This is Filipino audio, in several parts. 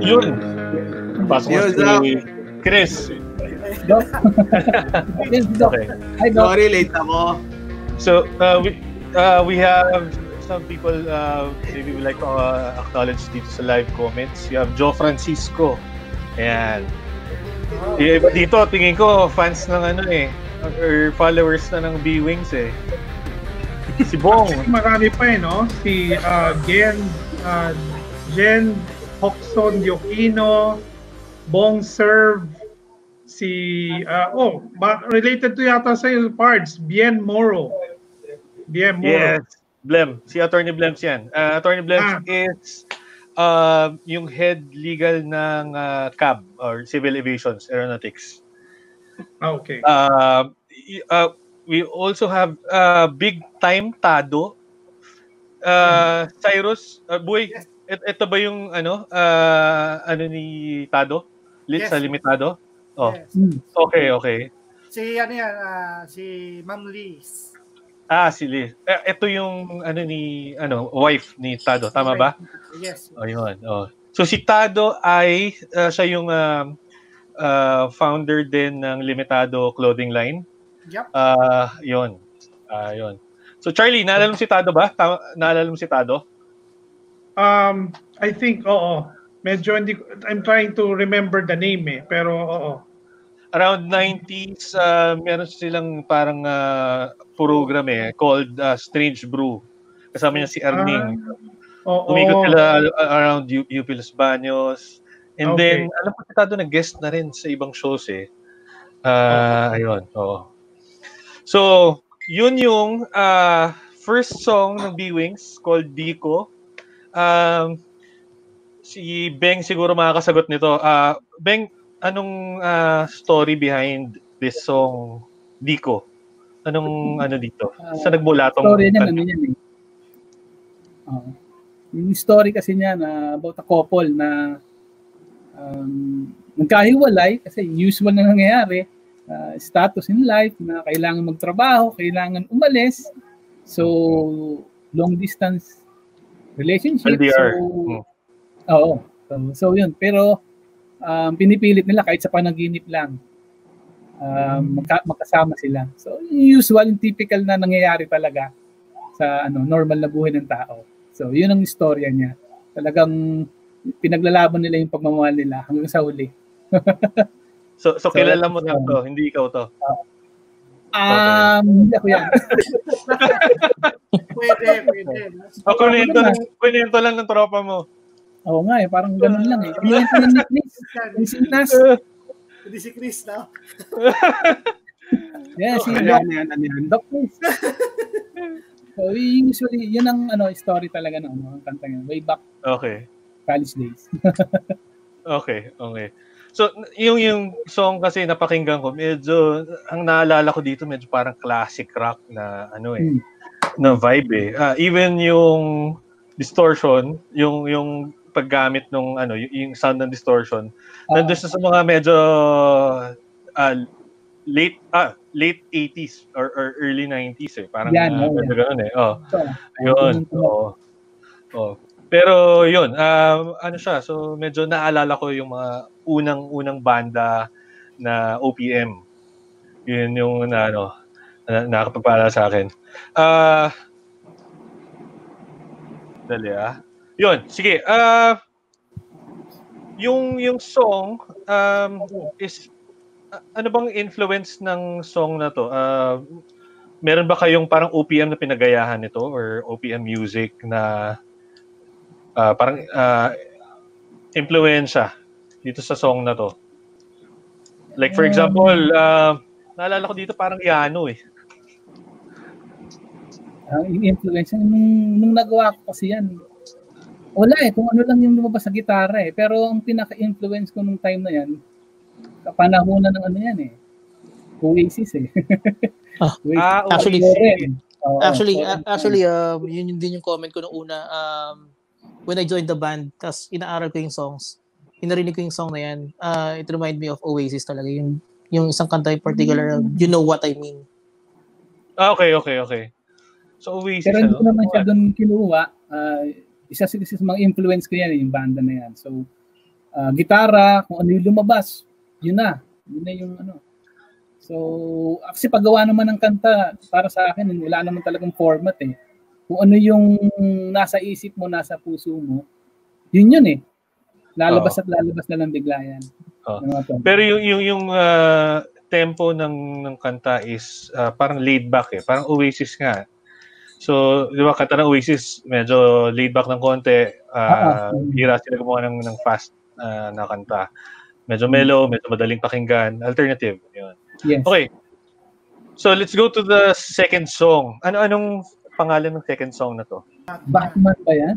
Yun. Pasok si Chris. Okay. Sorry, late ako. So, we have some people maybe would like to acknowledge dito sa live comments. You have Joe Francisco. Ayan. Iba dito, tingin ko, fans ng ano eh. Or followers na ng Beewings eh. Si Bong. Actually, marami pa eh, no? Si Gen, Hoxon, Yokino, Bong Serve, si, related to yata sa'yo parts, Bien Moro. Bien Moro. Yes, Blem. Si Attorney Blem yan. Attorney Blem is yung head legal ng CAB or Civil Aviation Aeronautics. Okay. We also have Big Time Tado. Cyrus, boy, ito ba yung ano ni Tado? Yes. Sa Limitado? Oh. Yes. Okay, okay. Si ano yan, si Ma'am Liz. Ah, si Liz. Ito yung ano ni wife ni Tado, tama ba? Yes. Oh, yun. Oh. So si Tado ay siya yung founder din ng Limitado Clothing Line. Yep. Yun. So Charlie, naalala mo si Tado ba? Naalala mo si Tado? I think, oo. Medyo hindi, I'm trying to remember the name eh, pero oo. Around 90s, meron silang parang program eh, called Strange Brew. Kasama niya si Ernie. Umikot sila around UP Los Banyos. And then, alam ko si Tado nag-guest na rin sa ibang shows eh. Ayun, oo. So, yun yung first song ng Beewings called Biko. Si Beng siguro makakasagot nito. Beng, anong story behind this song Biko? Anong ano dito? Sa nagmula tong story niya, ano yan eh. Yung story kasi niya na about a couple na nagkahiwalay kasi usual na nangyayari. Status in life na kailangan magtrabaho, kailangan umalis. So, long distance relationship. LDR. So, yun. Pero, pinipilit nila kahit sa panaginip lang. Magkasama sila. So, usual, typical na nangyayari talaga sa normal na buhay ng tao. So, yun ang istorya niya. Talagang pinaglalaban nila yung pagmamahal nila hanggang sa huli. So kilala mo na to, hindi ikaw to. Hindi ako yan. Pwede. O kunento lang ng tropa mo. Oo nga eh, parang ganun lang eh. Hindi si Chris na. Yeah, si Chris. So usually, yun ang story talaga ng kanta niya, way back. Okay. College days. Okay. So, yung song kasi napakinggan ko, medyo, ang naalala ko dito, medyo parang classic rock na, na vibe eh. Even yung distortion, yung paggamit ng, yung sound ng distortion, nandun sa mga medyo late 80s or early 90s eh. Parang medyo ganun eh. Pero yun, siya, so medyo naalala ko yung mga unang banda na OPM. Yun yung nakapagpala sa akin. Dali ah. Yun, sige. Yung song is, ano bang influence ng song na to? Meron ba kayong parang OPM na pinagayahan nito or OPM music na parang influensya dito sa song na to. Like for example, naalala ko dito parang piano eh. Influensya nung nagawa ko kasi yan. Wala eh, kung ano lang yung lumabas sa gitara eh. Pero ang pinaka-influence ko nung time na yan, kapanahon na ng yan eh. Oasis eh. Actually, yun din yung comment ko nung una. When I joined the band, tas inaaral ko yung songs, inarinig ko yung song na yan, it reminded me of Oasis talaga. Yung isang kanta in particular, You Know What I Mean. Okay. So Oasis. Pero hindi ko naman siya doon kinuha. Isa sa mga influence ko yan, yung banda na yan. So, gitara, kung ano yung lumabas. Yun na yung ano. So, kasi paggawa naman ng kanta, para sa akin, wala naman talagang format eh. Kung ano yung nasa isip mo, nasa puso mo, yun yun eh. Lalabas at lalabas na lang bigla yan. Pero yung tempo ng kanta is parang laid back eh. Parang Oasis nga. So, di ba, kanta ng Oasis, medyo laid back ng konti. Hira sila gumawa ng fast na kanta. Medyo mellow, medyo madaling pakinggan. Alternative. Yun. Yes. Okay. So, let's go to the second song. Anong pangalan ng second song na to? Batman ba yan?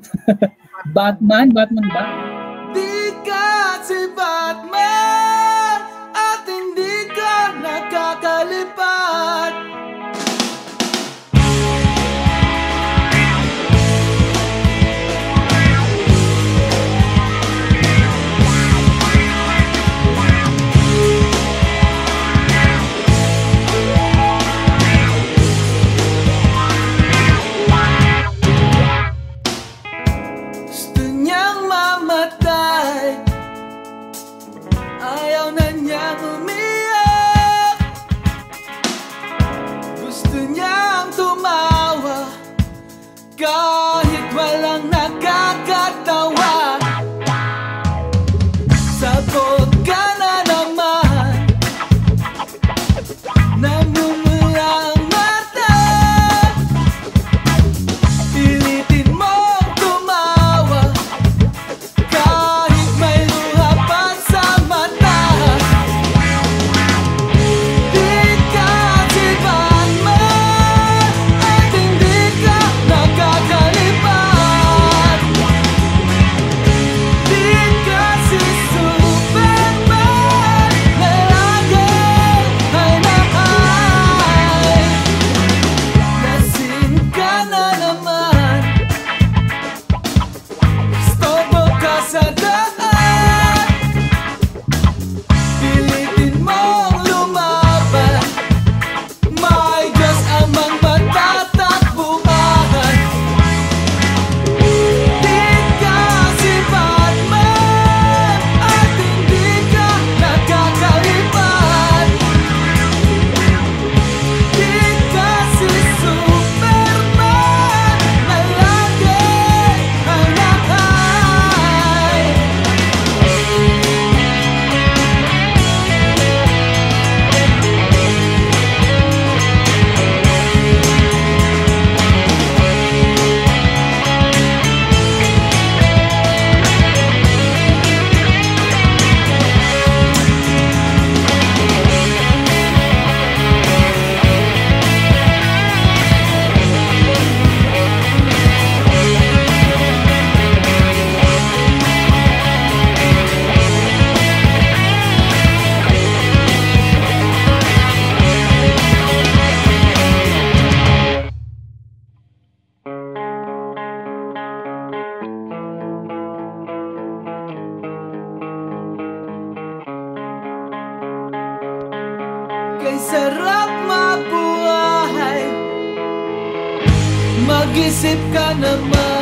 Batman ba? Di ka si Batman at hindi ka nakakalipat. Isip ka naman.